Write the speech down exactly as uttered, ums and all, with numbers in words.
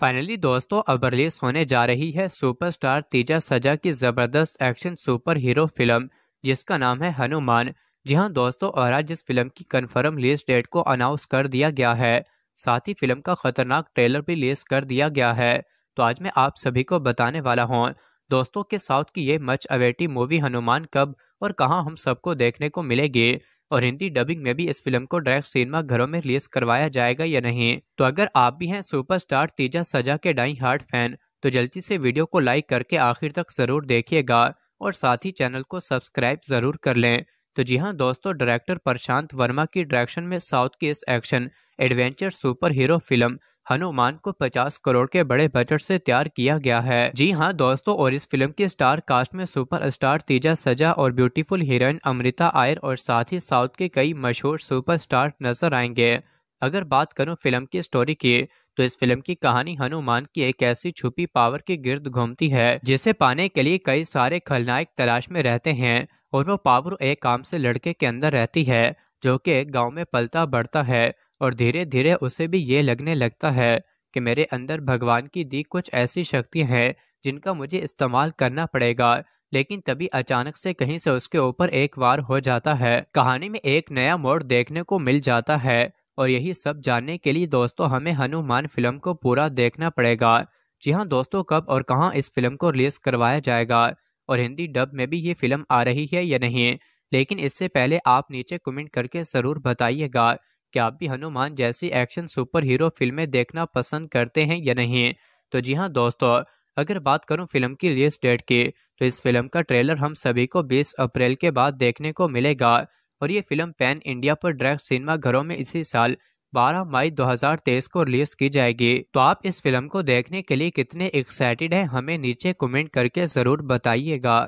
Finally दोस्तों अब release होने जा रही है सुपरस्टार तेजा सज्जा की जबरदस्त एक्शन सुपर हीरो फिल्म जिसका नाम है हनुमान। जी हाँ दोस्तों, और आज इस फिल्म की कंफर्म रिलीज डेट को अनाउंस कर दिया गया है, साथ ही फिल्म का खतरनाक ट्रेलर भी रिलीज कर दिया गया है। तो आज मैं आप सभी को बताने वाला हूँ दोस्तों के साउथ की ये मच अवेटी मूवी हनुमान कब और कहाँ हम सबको देखने को मिलेगी, और हिंदी डबिंग में भी इस फिल्म को डायरेक्ट सिनेमा घरों में रिलीज करवाया जाएगा या नहीं। तो अगर आप भी हैं सुपरस्टार तेजा सज्जा के डाई हार्ट फैन तो जल्दी से वीडियो को लाइक करके आखिर तक जरूर देखिएगा और साथ ही चैनल को सब्सक्राइब जरूर कर लें। तो जी हाँ दोस्तों, डायरेक्टर प्रशांत वर्मा की डायरेक्शन में साउथ की इस action adventure super hero film Hanuman को पचास करोड़ के बड़े बजट से तैयार किया गया है। जी हाँ दोस्तों, और इस फिल्म के स्टार कास्ट में सुपरस्टार तेजा सज्जा और ब्यूटीफुल हीरोइन अमृता आयर और साथ ही साउथ के कई मशहूर सुपरस्टार नजर आएंगे। अगर बात करूं फिल्म की स्टोरी की तो इस फिल्म की कहानी हनुमान की एक ऐसी छुपी पावर के गिर्द घूमती है जिसे पाने के लिए कई सारे खलनायक तलाश में रहते हैं, और वो पावर एक काम से लड़के के अंदर रहती है जो कि एक गाँव में पलता बढ़ता है। और धीरे धीरे उसे भी ये लगने लगता है कि मेरे अंदर भगवान की दी कुछ ऐसी शक्ति है जिनका मुझे इस्तेमाल करना पड़ेगा, लेकिन तभी अचानक से कहीं से उसके ऊपर एक वार हो जाता है। कहानी में एक नया मोड़ देखने को मिल जाता है, और यही सब जानने के लिए दोस्तों हमें हनुमान फिल्म को पूरा देखना पड़ेगा। जी हाँ दोस्तों, कब और कहाँ इस फिल्म को रिलीज करवाया जाएगा और हिंदी डब में भी ये फिल्म आ रही है या नहीं, लेकिन इससे पहले आप नीचे कमेंट करके जरूर बताइएगा क्या आप भी हनुमान जैसी एक्शन सुपर हीरो फिल्में देखना पसंद करते हैं या नहीं। तो जी हाँ दोस्तों, अगर बात करूं फिल्म की रिलीज डेट की तो इस फिल्म का ट्रेलर हम सभी को बीस अप्रैल के बाद देखने को मिलेगा, और ये फिल्म पैन इंडिया पर डायरेक्ट सिनेमा घरों में इसी साल बारह मई दो हज़ार तेईस को रिलीज की जाएगी। तो आप इस फिल्म को देखने के लिए कितने एक्साइटेड हैं हमें नीचे कमेंट करके जरूर बताइएगा।